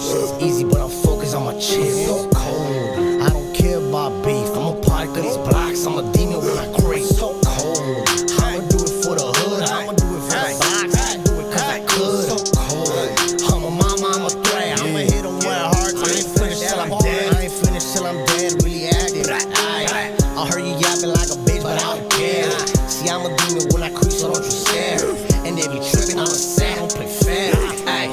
Shit's easy, but I'm focused on my chips. So cold, I don't care about beef. I'm a product of these blocks, I'm a demon with my crate. So cold, I'ma do it for the hood, I'ma do it for the box, I'ma do it cause I could. So cold, I'm a mama, I'm a threat, I'ma hit them where it hurts. I ain't finished till I'm dead, I ain't finished till I'm dead. Really active, I heard you yapping like a bitch, but I don't care. See, I'm a demon when I creep, so don't you stare. And they be tripping, I'm a sad, don't play fair.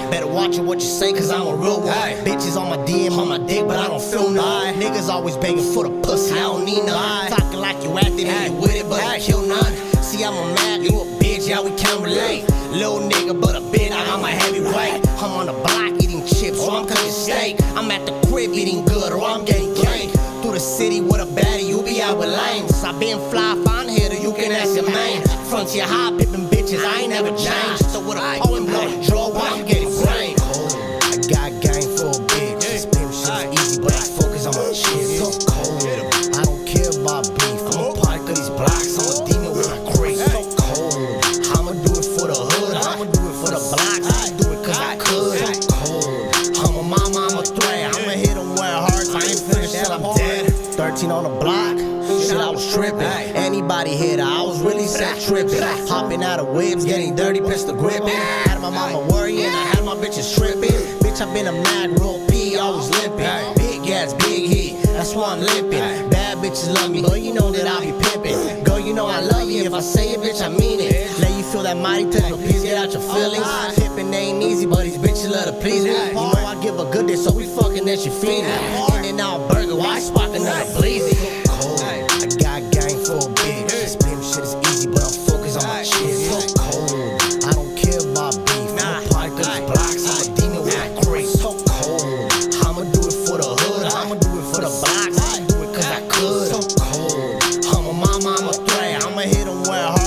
Better watch what you say, cause I'm a real one. Bitches on my DM, on my dick, but I don't feel none. Niggas always begging for the pussy, I don't need none. Talking like you acting, you with it, but I kill none. See, I'm a man, you a bitch, yeah, we can't relate. Little nigga, but a bitch, I'm a heavyweight. I'm on the block eating chips, or I'm cooking steak. I'm at the crib eating good, or I'm getting cake. Through the city with a baddie, you be out with lames. I been fly, fine hitter, you can ask your man. Frontier high, pippin' bitches, I ain't never changed. So with a O and blow the draw, why you getting framed? I got gang for a bitch. This pimp shit's easy, but I focus on my shit. So cold, I don't care about beef. I'm a product of these blocks, I'm a demon with my crate. So cold, I'ma do it for the hood, I'ma do it for the blocks, I'ma do it cause I could. So cold, I'm a mama, I'm a threat, I'ma hit them where it hurts, I ain't finished till I'm dead. 13 on the block, shit, I was tripping. Anybody hit her, I was really sad tripping. Hopping out of whips, getting dirty, pistol gripping. Had my mama worrying, I had my bitches tripping. Bitch, I been a mad roll P, I was limping. Big ass, big heat, that's why I'm limping. Bad bitches love me, but you know that I be pimping. Girl, you know I love you, if I say it, bitch, I mean it. Let you feel that mighty touch, but please get out your feelings. Tipping ain't easy, but these bitches love to please me. You know I give a good dick, so we fucking that she feedin'. Now burger, why sparking out a blazing? So cold, I got gang for a bitch. This pimp shit is easy, but I'm focused on my shit. So cold, I don't care about beef. I'm a product of these blocks, I'm a demon with my crate. So cold, I'ma do it for the hood, I'ma do it for the box, I'ma do it cause I could. So cold, I'm a mama, I'm a threat, I'ma hit them where it hurts.